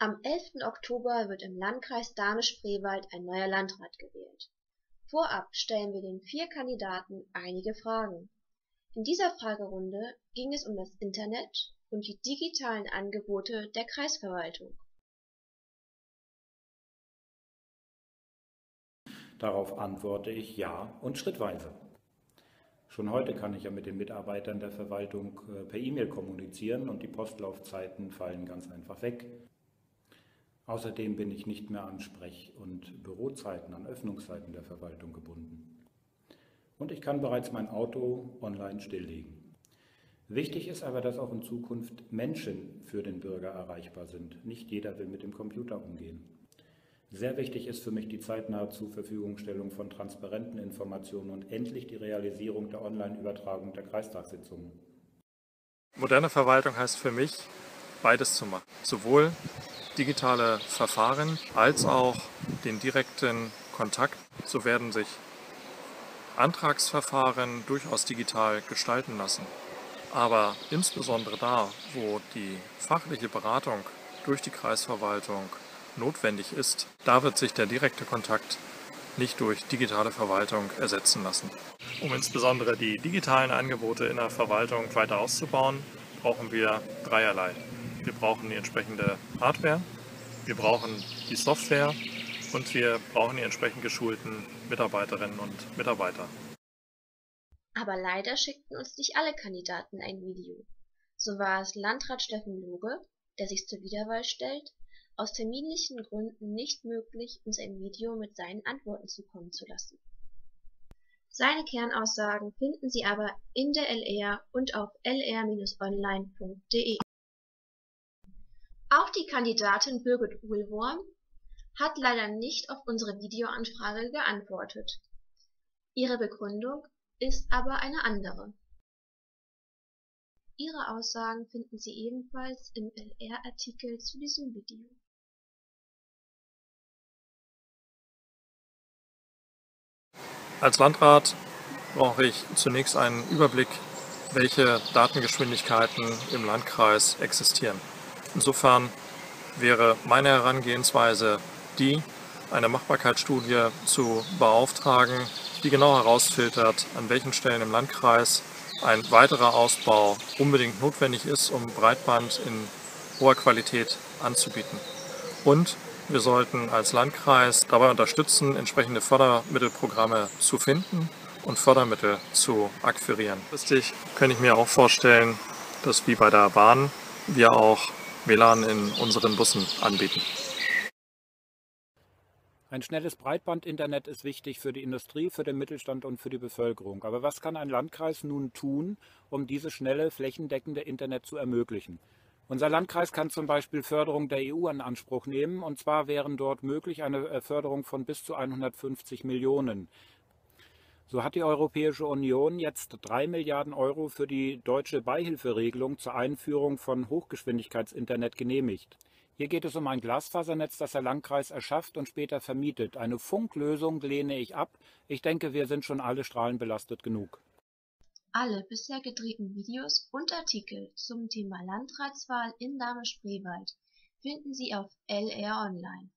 Am 11. Oktober wird im Landkreis Dahme-Spreewald ein neuer Landrat gewählt. Vorab stellen wir den 4 Kandidaten einige Fragen. In dieser Fragerunde ging es um das Internet und die digitalen Angebote der Kreisverwaltung. Darauf antworte ich ja und schrittweise. Schon heute kann ich ja mit den Mitarbeitern der Verwaltung per E-Mail kommunizieren und die Postlaufzeiten fallen ganz einfach weg. Außerdem bin ich nicht mehr an Sprech- und Bürozeiten, an Öffnungszeiten der Verwaltung gebunden. Und ich kann bereits mein Auto online stilllegen. Wichtig ist aber, dass auch in Zukunft Menschen für den Bürger erreichbar sind. Nicht jeder will mit dem Computer umgehen. Sehr wichtig ist für mich die zeitnahe Zurverfügungstellung von transparenten Informationen und endlich die Realisierung der Online-Übertragung der Kreistagssitzungen. Moderne Verwaltung heißt für mich, beides zu machen. Sowohl digitale Verfahren als auch den direkten Kontakt. So werden sich Antragsverfahren durchaus digital gestalten lassen. Aber insbesondere da, wo die fachliche Beratung durch die Kreisverwaltung notwendig ist, da wird sich der direkte Kontakt nicht durch digitale Verwaltung ersetzen lassen. Um insbesondere die digitalen Angebote in der Verwaltung weiter auszubauen, brauchen wir dreierlei. Wir brauchen die entsprechende Hardware, wir brauchen die Software und wir brauchen die entsprechend geschulten Mitarbeiterinnen und Mitarbeiter. Aber leider schickten uns nicht alle Kandidaten ein Video. So war es Landrat Steffen Luge, der sich zur Wiederwahl stellt, aus terminlichen Gründen nicht möglich, uns ein Video mit seinen Antworten zukommen zu lassen. Seine Kernaussagen finden Sie aber in der LR und auf lr-online.de. Auch die Kandidatin Birgit Ulworn hat leider nicht auf unsere Videoanfrage geantwortet. Ihre Begründung ist aber eine andere. Ihre Aussagen finden Sie ebenfalls im LR-Artikel zu diesem Video. Als Landrat brauche ich zunächst einen Überblick, welche Datengeschwindigkeiten im Landkreis existieren. Insofern wäre meine Herangehensweise die, eine Machbarkeitsstudie zu beauftragen, die genau herausfiltert, an welchen Stellen im Landkreis ein weiterer Ausbau unbedingt notwendig ist, um Breitband in hoher Qualität anzubieten. Und wir sollten als Landkreis dabei unterstützen, entsprechende Fördermittelprogramme zu finden und Fördermittel zu akquirieren. Richtig könnte ich mir auch vorstellen, dass wie bei der Bahn wir auch WLAN in unseren Bussen anbieten. Ein schnelles Breitbandinternet ist wichtig für die Industrie, für den Mittelstand und für die Bevölkerung. Aber was kann ein Landkreis nun tun, um dieses schnelle, flächendeckende Internet zu ermöglichen? Unser Landkreis kann zum Beispiel Förderung der EU in Anspruch nehmen, und zwar wären dort möglich eine Förderung von bis zu 150 Millionen. So hat die Europäische Union jetzt 3 Milliarden € für die deutsche Beihilferegelung zur Einführung von Hochgeschwindigkeitsinternet genehmigt. Hier geht es um ein Glasfasernetz, das der Landkreis erschafft und später vermietet. Eine Funklösung lehne ich ab. Ich denke, wir sind schon alle strahlenbelastet genug. Alle bisher gedrehten Videos und Artikel zum Thema Landratswahl in Dahme-Spreewald finden Sie auf LR Online.